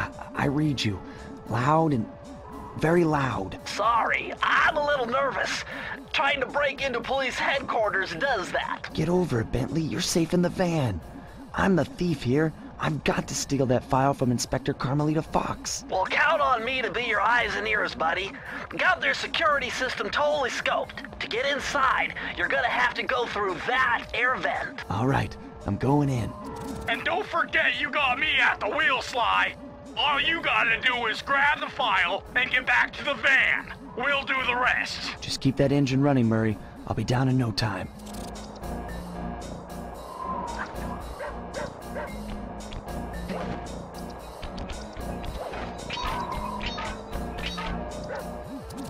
Yeah, I read you. Loud and very loud. Sorry, I'm a little nervous. Trying to break into police headquarters does that. Get over it, Bentley. You're safe in the van. I'm the thief here. I've got to steal that file from Inspector Carmelita Fox. Well, count on me to be your eyes and ears, buddy. Got their security system totally scoped. To get inside, you're gonna have to go through that air vent. All right, I'm going in. And don't forget you got me at the wheel, Sly. All you gotta do is grab the file and get back to the van. We'll do the rest. Just keep that engine running, Murray. I'll be down in no time.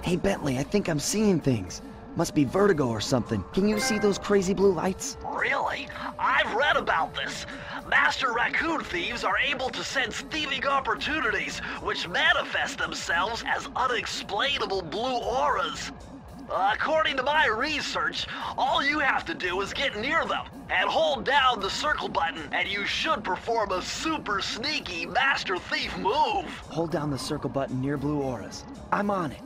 Hey, Bentley, I think I'm seeing things. Must be vertigo or something. Can you see those crazy blue lights? Really? I've read about this. Master raccoon thieves are able to sense thieving opportunities, which manifest themselves as unexplainable blue auras. According to my research, all you have to do is get near them and hold down the circle button, and you should perform a super sneaky master thief move. Hold down the circle button near blue auras. I'm on it.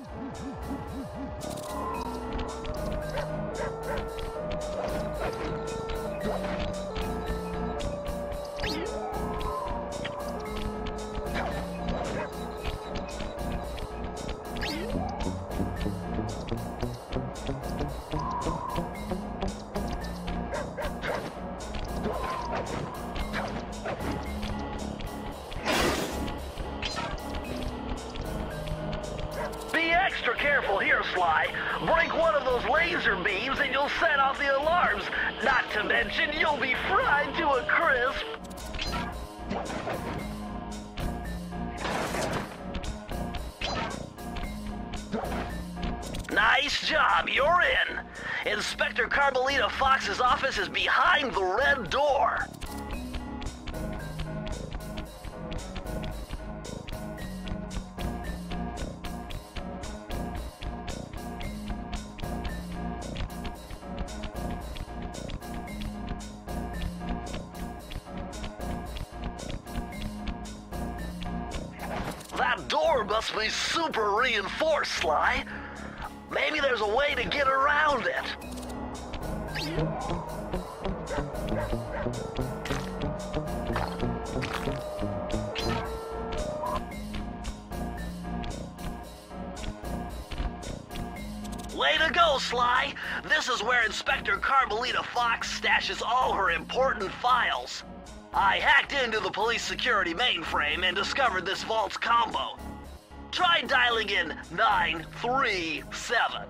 Inspector Carmelita Fox's office is behind the red door. That door must be super reinforced, Sly. Maybe there's a way to get around it. Way to go, Sly! This is where Inspector Carmelita Fox stashes all her important files. I hacked into the police security mainframe and discovered this vault's combo. Try dialing in 937.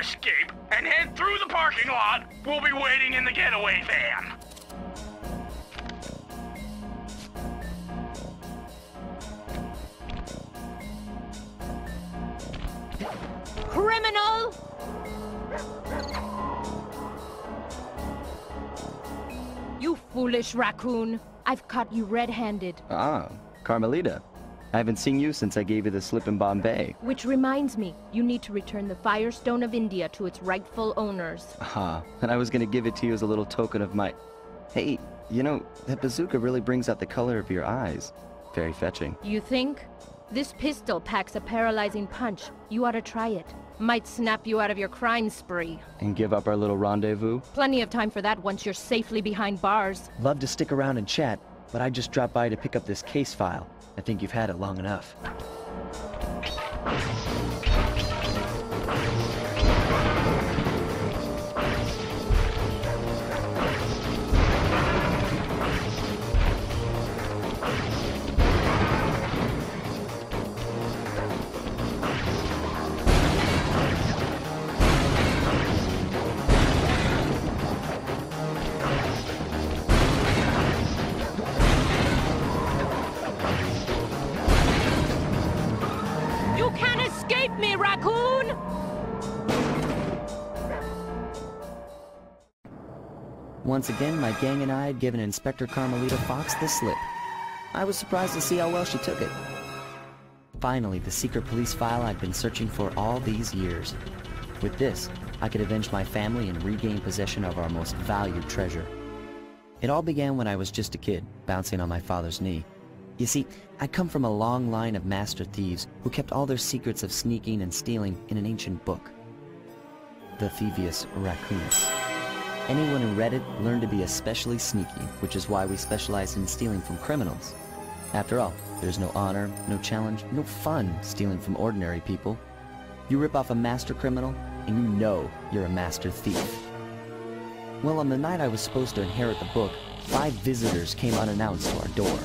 Escape and head through the parking lot. We'll be waiting in the getaway van. Criminal! You foolish raccoon. I've caught you red-handed. Ah, Carmelita. I haven't seen you since I gave you the slip in Bombay. Which reminds me, you need to return the Firestone of India to its rightful owners. Aha, and I was gonna give it to you as a little token of my... Hey, you know, that bazooka really brings out the color of your eyes. Very fetching. You think? This pistol packs a paralyzing punch. You ought to try it. Might snap you out of your crime spree. And give up our little rendezvous? Plenty of time for that once you're safely behind bars. Love to stick around and chat, but I just dropped by to pick up this case file. I think you've had it long enough. escape me, raccoon! Once again, my gang and I had given Inspector Carmelita Fox the slip. I was surprised to see how well she took it. Finally, the secret police file I'd been searching for all these years. With this, I could avenge my family and regain possession of our most valued treasure. It all began when I was just a kid, bouncing on my father's knee. You see, I come from a long line of master thieves who kept all their secrets of sneaking and stealing in an ancient book. The Thievius Raccoonus. Anyone who read it learned to be especially sneaky, which is why we specialize in stealing from criminals. After all, there's no honor, no challenge, no fun stealing from ordinary people. You rip off a master criminal, and you know you're a master thief. Well, on the night I was supposed to inherit the book, 5 visitors came unannounced to our door.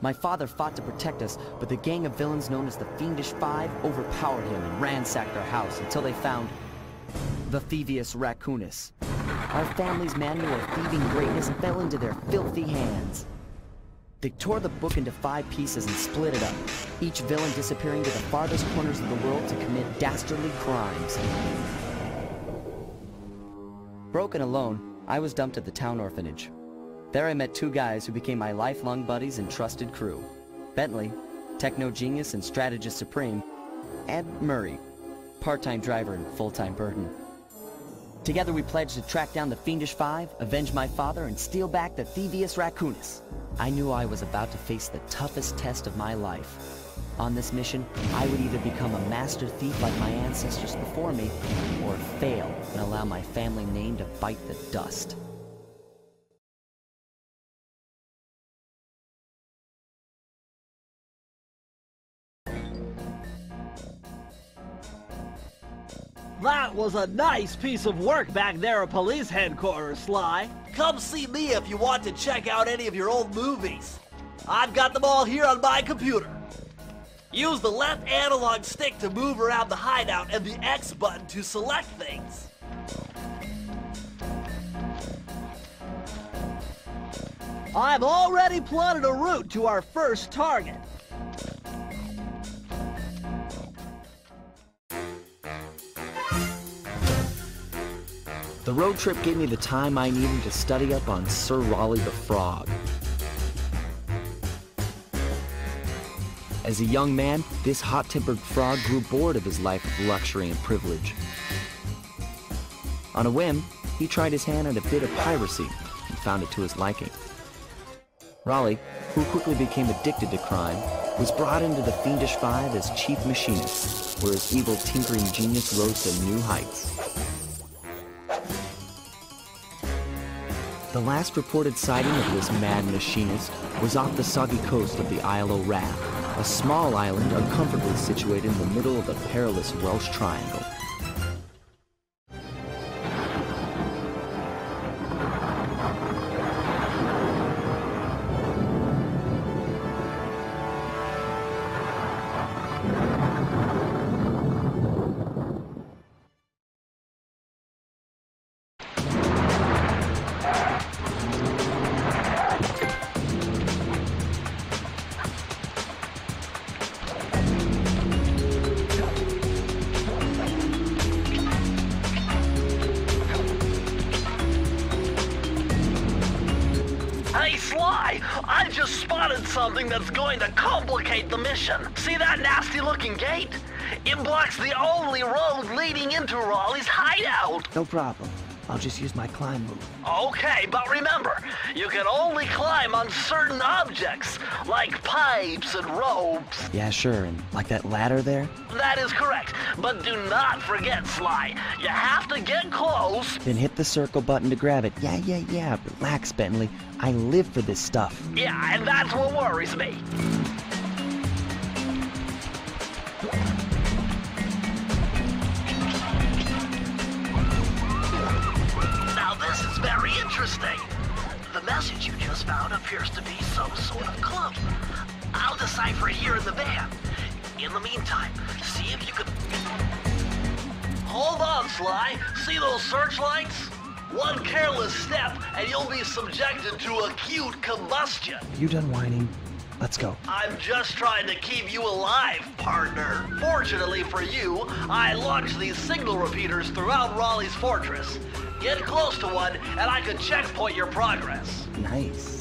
My father fought to protect us, but the gang of villains known as the Fiendish Five overpowered him and ransacked our house until they found the Thievius Raccoonus. Our family's manual of thieving greatness fell into their filthy hands. They tore the book into 5 pieces and split it up, each villain disappearing to the farthest corners of the world to commit dastardly crimes. Broken alone, I was dumped at the town orphanage. There I met 2 guys who became my lifelong buddies and trusted crew. Bentley, techno-genius and strategist supreme, and Murray, part-time driver and full-time burden. Together we pledged to track down the Fiendish Five, avenge my father, and steal back the Thievius Raccoonus. I knew I was about to face the toughest test of my life. On this mission, I would either become a master thief like my ancestors before me, or fail and allow my family name to bite the dust. That was a nice piece of work back there at police headquarters, Sly. Come see me if you want to check out any of your old movies. I've got them all here on my computer. Use the left analog stick to move around the hideout and the X button to select things. I've already plotted a route to our first target. The road trip gave me the time I needed to study up on Sir Raleigh the Frog. As a young man, this hot-tempered frog grew bored of his life of luxury and privilege. On a whim, he tried his hand at a bit of piracy and found it to his liking. Raleigh, who quickly became addicted to crime, was brought into the Fiendish Five as chief machinist, where his evil tinkering genius rose to new heights. The last reported sighting of this mad machinist was off the soggy coast of the Isle O'Rath, a small island uncomfortably situated in the middle of the perilous Welsh Triangle. Something that's going to complicate the mission. See that nasty-looking gate? It blocks the only road leading into Raleigh's hideout. No problem. I'll just use my climb move. Okay, but remember, you can only climb on certain objects, like pipes and ropes. Yeah, sure, and like that ladder there? That is correct, but do not forget, Sly. You have to get close. Then hit the circle button to grab it. Yeah. Relax, Bentley. I live for this stuff. Yeah, and that's what worries me. Very interesting. The message you just found appears to be some sort of clue. I'll decipher it here in the van. In the meantime, see if you can... Hold on, Sly. See those searchlights? One careless step, and you'll be subjected to acute combustion. You done whining? Let's go. I'm just trying to keep you alive, partner. Fortunately for you, I launched these signal repeaters throughout Raleigh's fortress. Get close to one, and I could checkpoint your progress. Nice.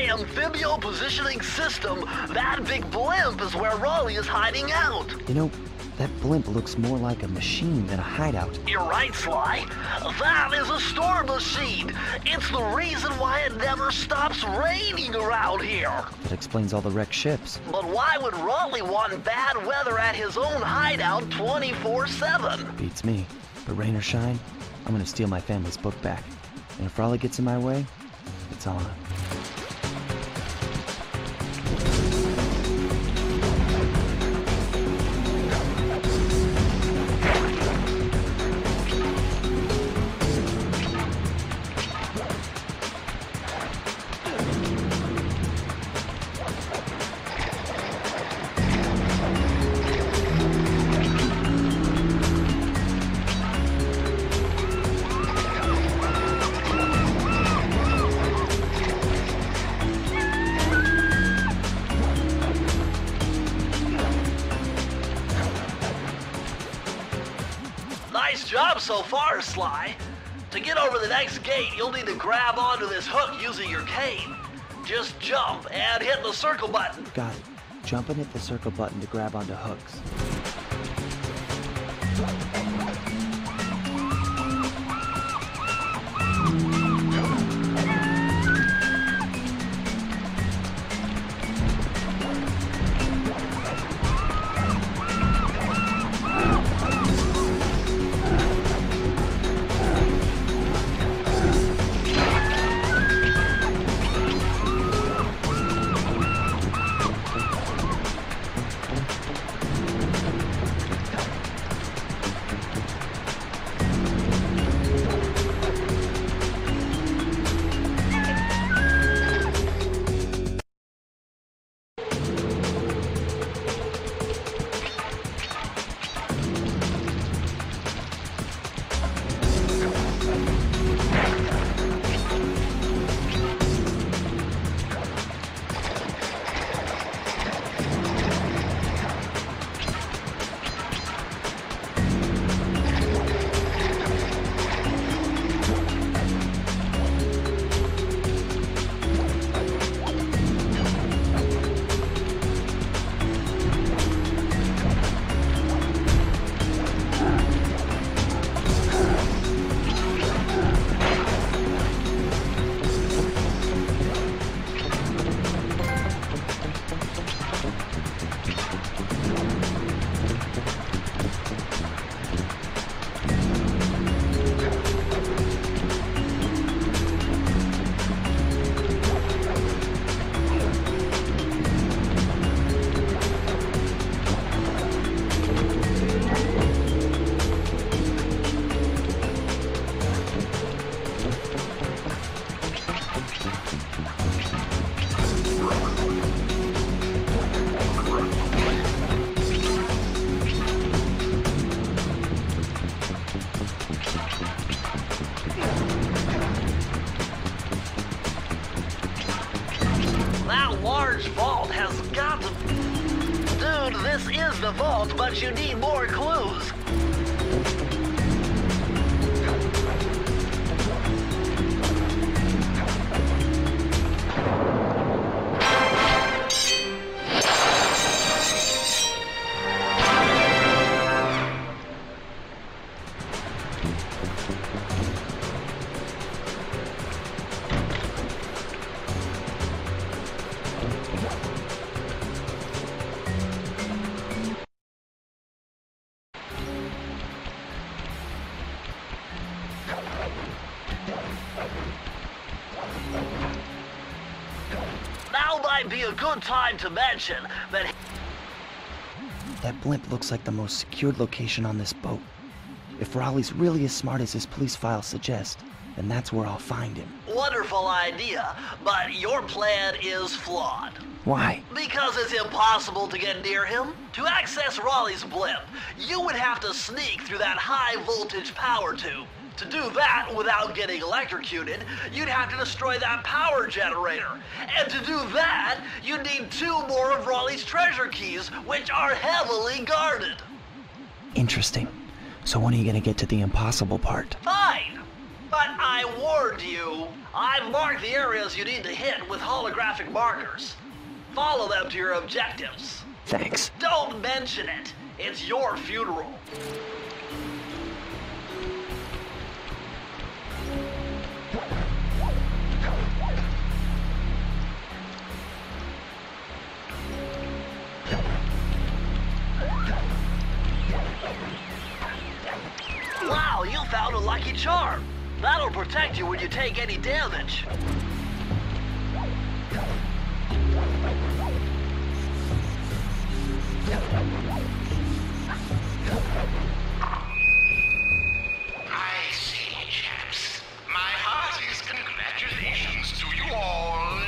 Amphibio positioning system, that big blimp is where Raleigh is hiding out. You know, that blimp looks more like a machine than a hideout. You're right, Sly. That is a storm machine. It's the reason why it never stops raining around here. That explains all the wrecked ships. But why would Raleigh want bad weather at his own hideout 24/7? Beats me. But rain or shine, I'm gonna steal my family's book back. And if Raleigh gets in my way, it's on him. So far, Sly. To get over the next gate, you'll need to grab onto this hook using your cane. Just jump and hit the circle button. Got it. Jump and hit the circle button to grab onto hooks. But you need more clues. a good time to mention that... That blimp looks like the most secured location on this boat. If Raleigh's really as smart as his police files suggest, then that's where I'll find him. Wonderful idea, but your plan is flawed. Why? Because it's impossible to get near him. To access Raleigh's blimp, you would have to sneak through that high-voltage power tube. To do that without getting electrocuted, you'd have to destroy that power generator. And to do that, you'd need 2 more of Raleigh's treasure keys, which are heavily guarded. Interesting. So when are you gonna get to the impossible part? Fine! But I warned you. I've marked the areas you need to hit with holographic markers. Follow them to your objectives. Thanks. Don't mention it. It's your funeral. Wow, you found a lucky charm. That'll protect you when you take any damage. I see, chaps. My heartiest congratulations to you all.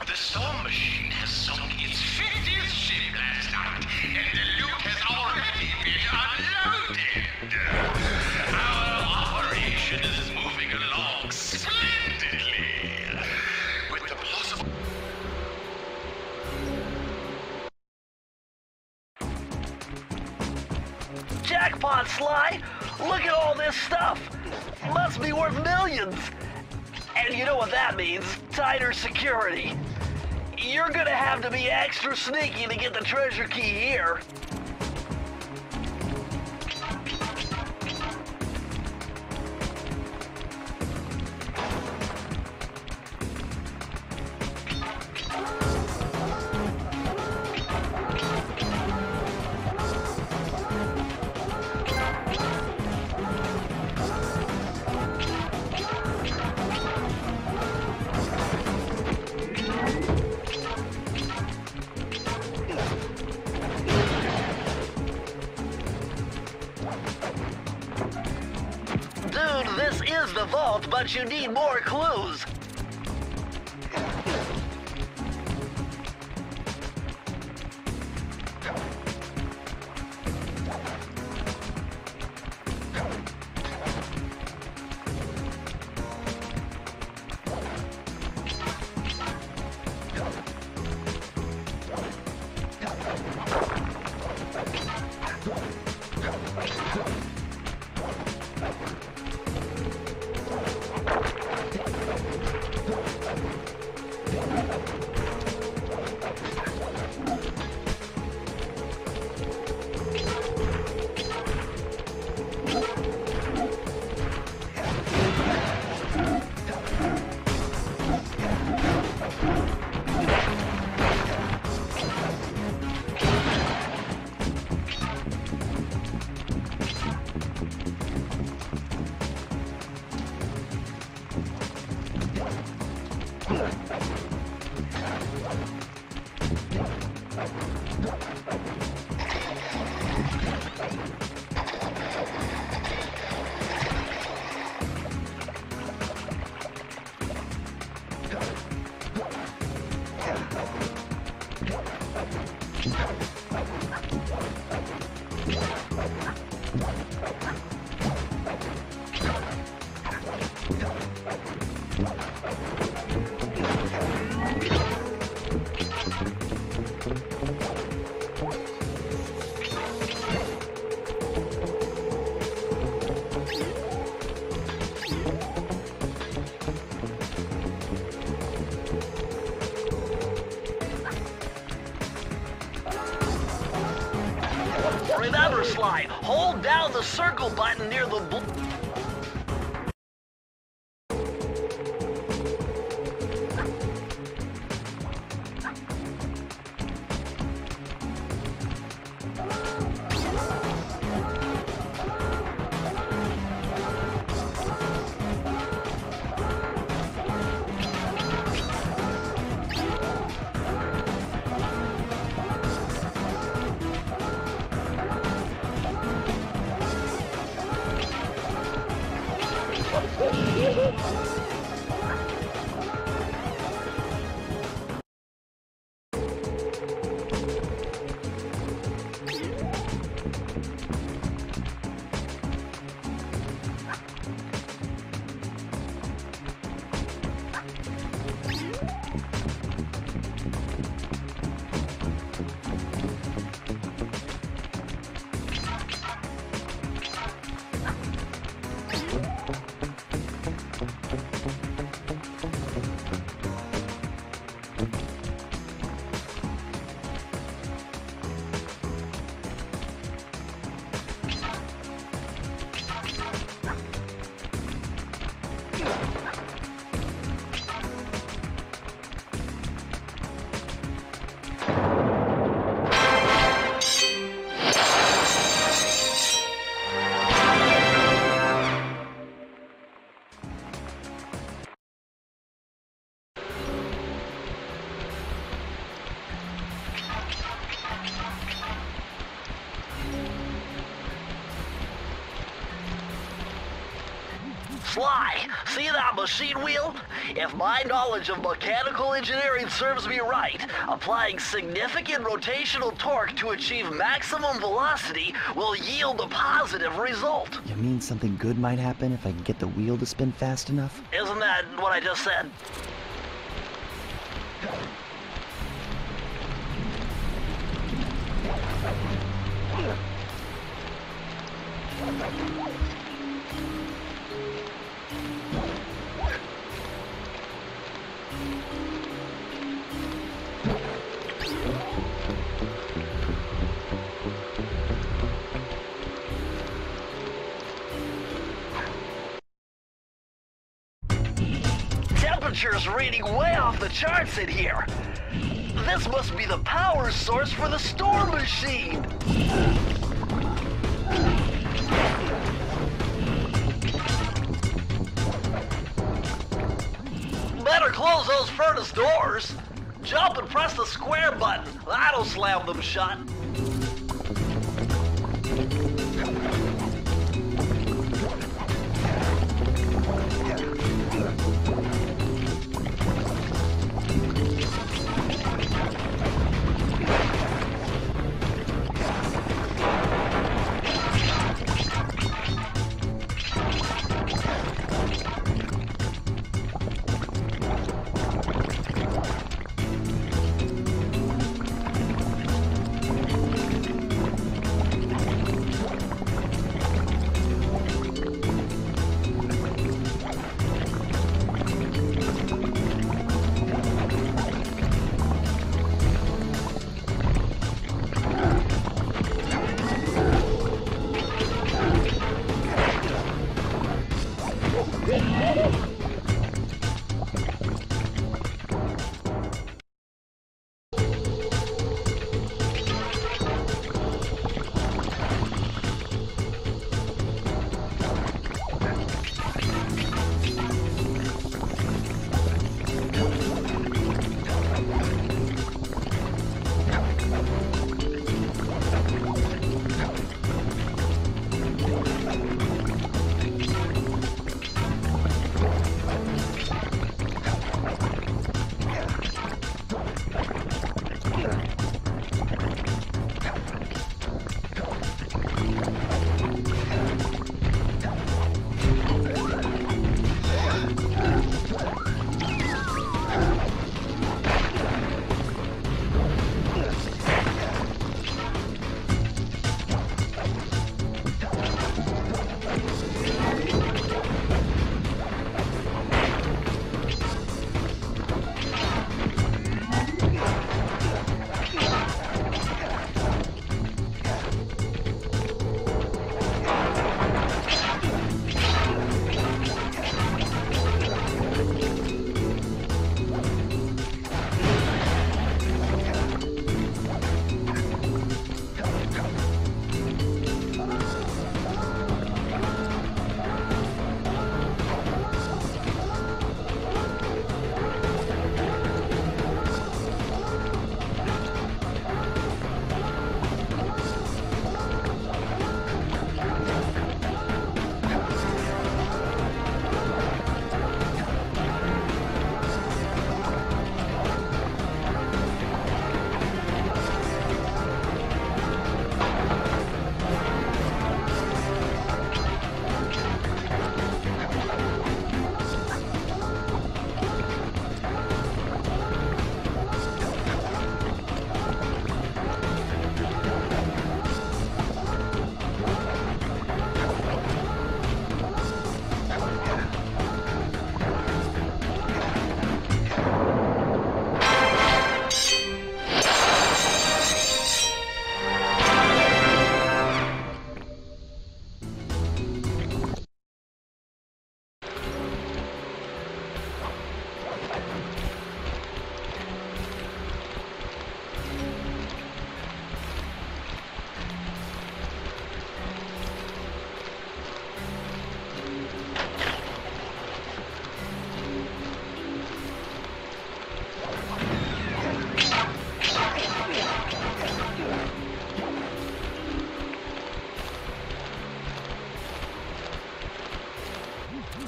The storm machine has sunk its 50th ship last night, and the loot has already been unloaded. Is moving along splendidly with the possible... Jackpot, Sly! Look at all this stuff! Must be worth millions! And you know what that means, tighter security. You're gonna have to be extra sneaky to get the treasure key here. But you need more clues. Hold down the circle button near the fly. See that machine wheel? If my knowledge of mechanical engineering serves me right, applying significant rotational torque to achieve maximum velocity will yield a positive result. You mean something good might happen if I can get the wheel to spin fast enough? Isn't that what I just said? Temperature's reading way off the charts in here. This must be the power source for the storm machine. Better close those furnace doors. Jump and press the square button. That'll slam them shut.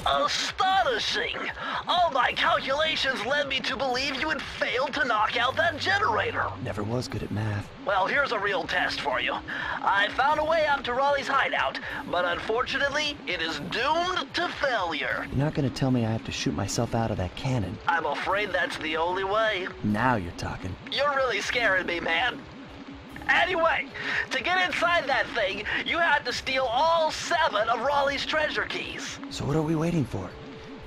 Astonishing! All my calculations led me to believe you had failed to knock out that generator. Never was good at math. Well, here's a real test for you. I found a way out to Raleigh's hideout, but unfortunately, it is doomed to failure. You're not gonna tell me I have to shoot myself out of that cannon. I'm afraid that's the only way. Now you're talking. You're really scaring me, man. Anyway, to get inside that thing, you had to steal all 7 of Raleigh's treasure keys. So what are we waiting for?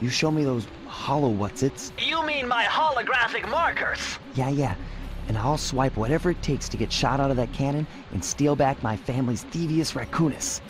You show me those hollow whatsits. You mean my holographic markers? Yeah. And I'll swipe whatever it takes to get shot out of that cannon and steal back my family's thievius raccoonus.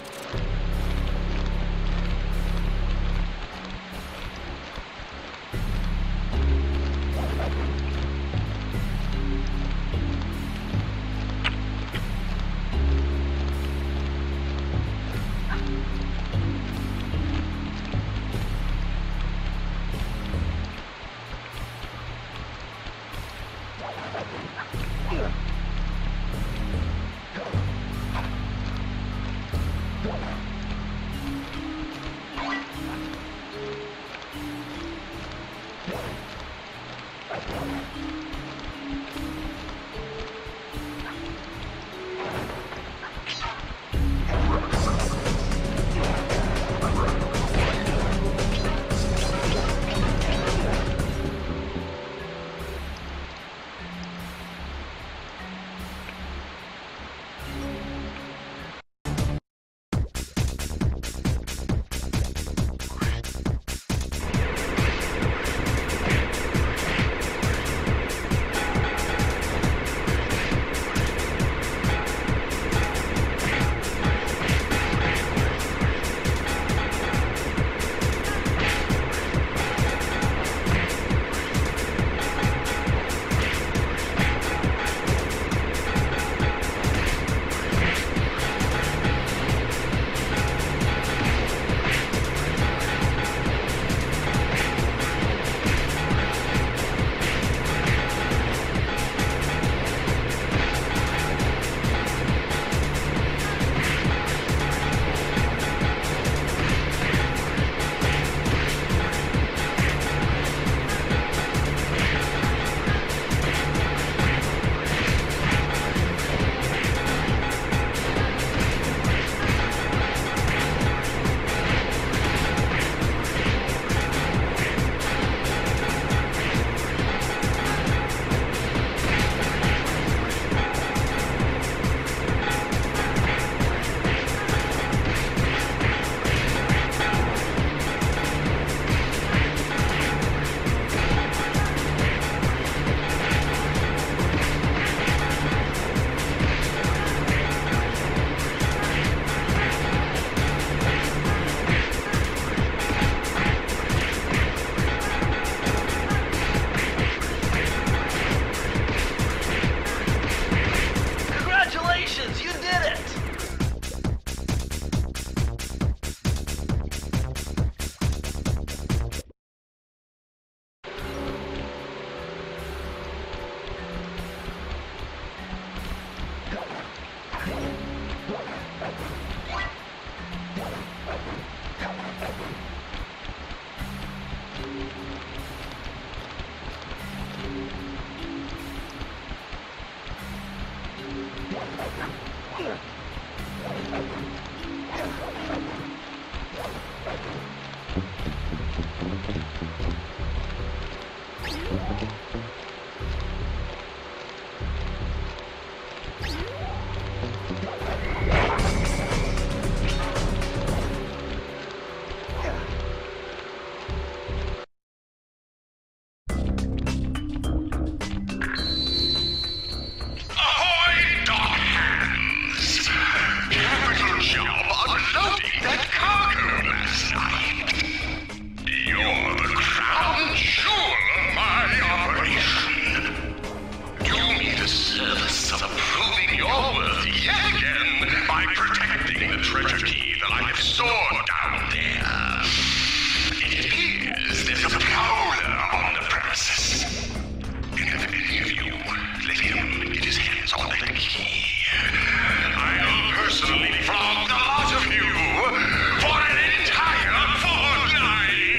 Personally flog the lot of you for an entire fortnight!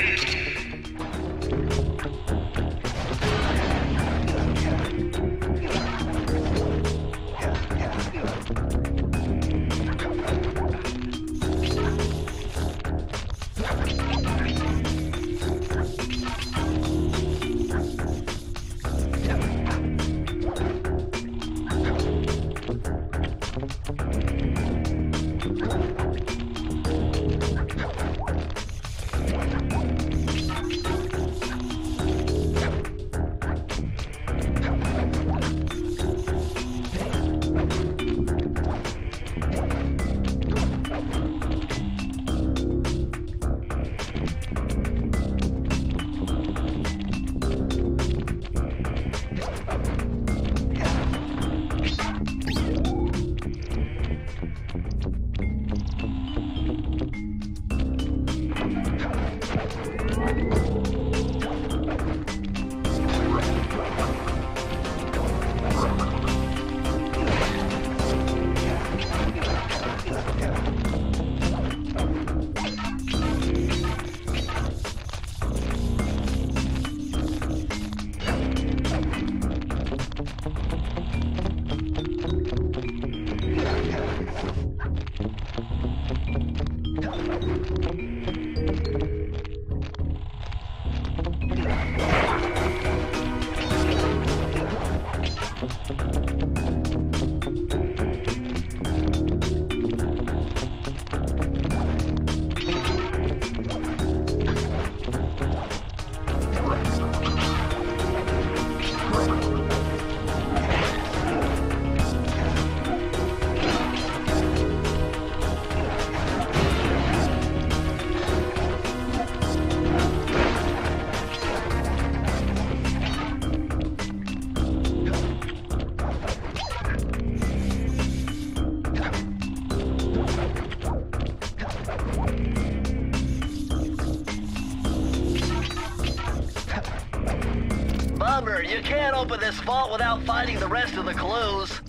can't open this vault without finding the rest of the clues.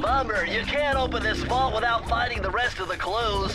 Bummer, you can't open this vault without finding the rest of the clues.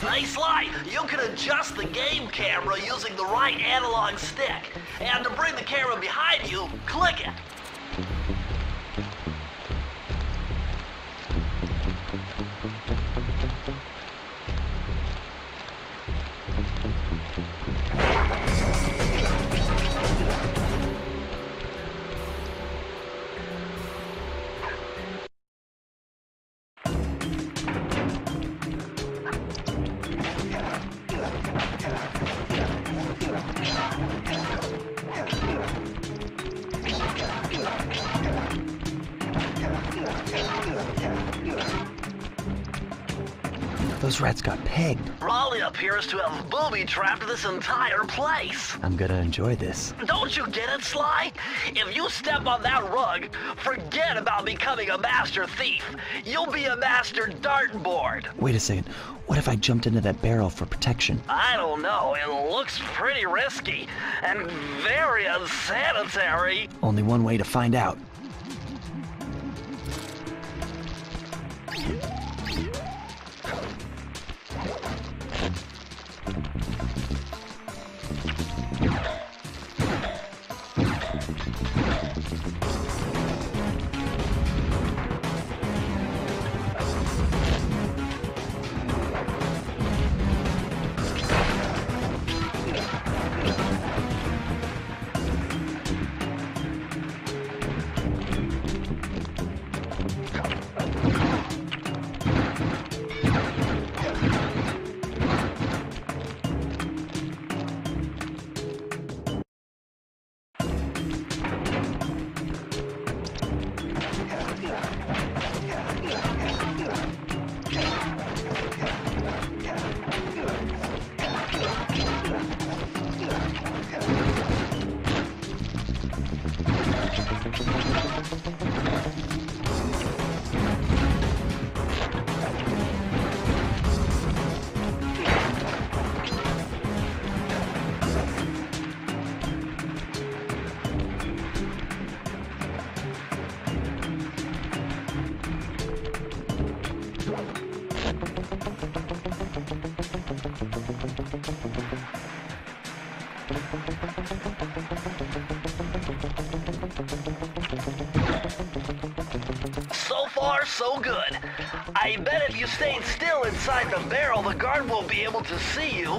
Hey Sly, you can adjust the game camera using the right analog stick. And to bring the camera behind you, click it. Those rats got pegged. Raleigh appears to have booby-trapped this entire place. I'm gonna enjoy this. Don't you get it, Sly? If you step on that rug, forget about becoming a master thief. You'll be a master dartboard. Wait a second. What if I jumped into that barrel for protection? I don't know. It looks pretty risky and very unsanitary. Only one way to find out. So good. I bet if you stayed still inside the barrel, the guard won't be able to see you.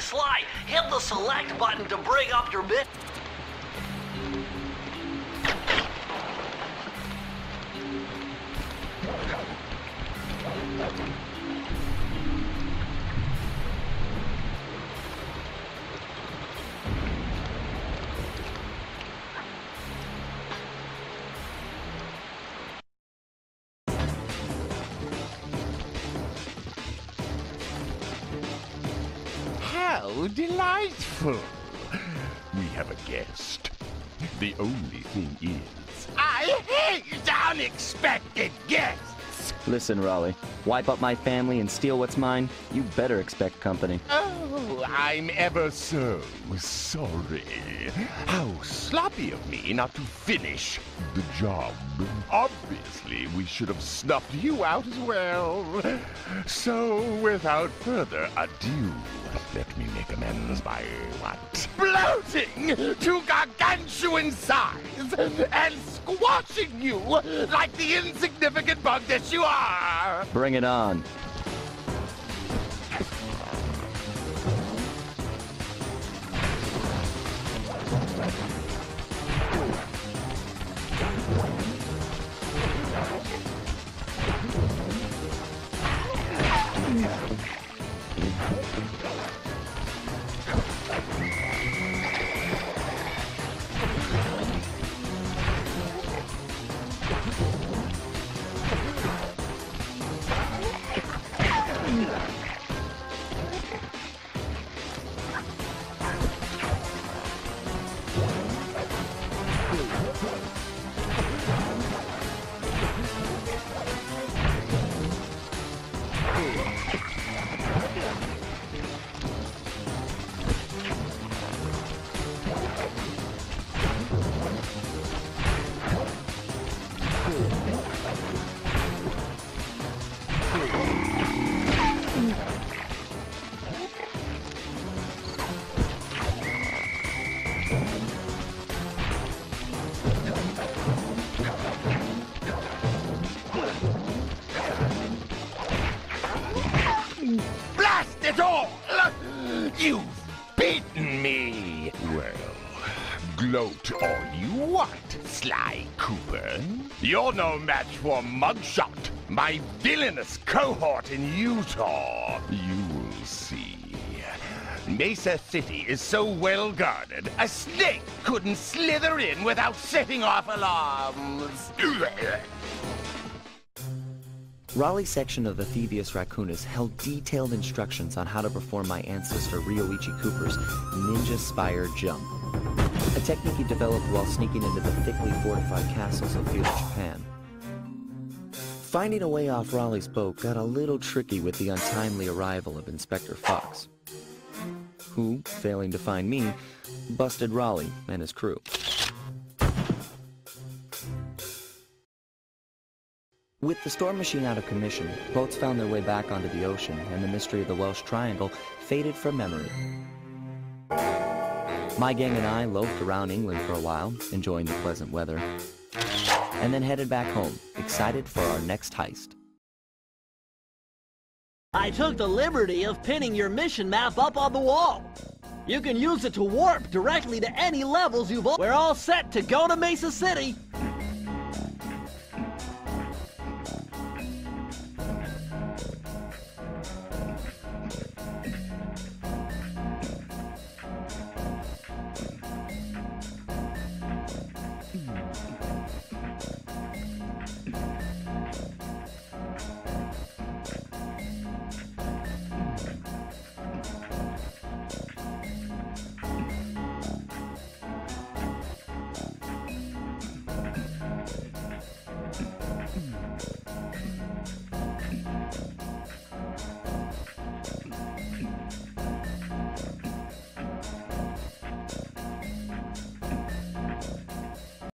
Sly, hit the select button to bring up your bit. Delightful. We have a guest. The only thing is, I hate unexpected guests. Listen, Raleigh, wipe up my family and steal what's mine. You better expect company. Oh, I'm ever so sorry. How sloppy of me not to finish the job. Obviously, we should have snuffed you out as well. So, without further ado, let me make amends by what? Bloating to gargantuan size and squashing you like the insignificant bug that you are! Bring it on. me. Well, gloat all you want, Sly Cooper. You're no match for Mugshot, my villainous cohort in Utah. You will see. Mesa City is so well guarded, a snake couldn't slither in without setting off alarms. Raleigh's section of the Thievius Raccoonus held detailed instructions on how to perform my ancestor Ryoichi Cooper's ninja spire jump, a technique he developed while sneaking into the thickly fortified castles of feudal Japan. Finding a way off Raleigh's boat got a little tricky with the untimely arrival of Inspector Fox, who, failing to find me, busted Raleigh and his crew. With the storm machine out of commission, boats found their way back onto the ocean, and the mystery of the Welsh Triangle faded from memory. My gang and I loafed around England for a while, enjoying the pleasant weather, and then headed back home, excited for our next heist. I took the liberty of pinning your mission map up on the wall. You can use it to warp directly to any levels you've... We're all set to go to Mesa City!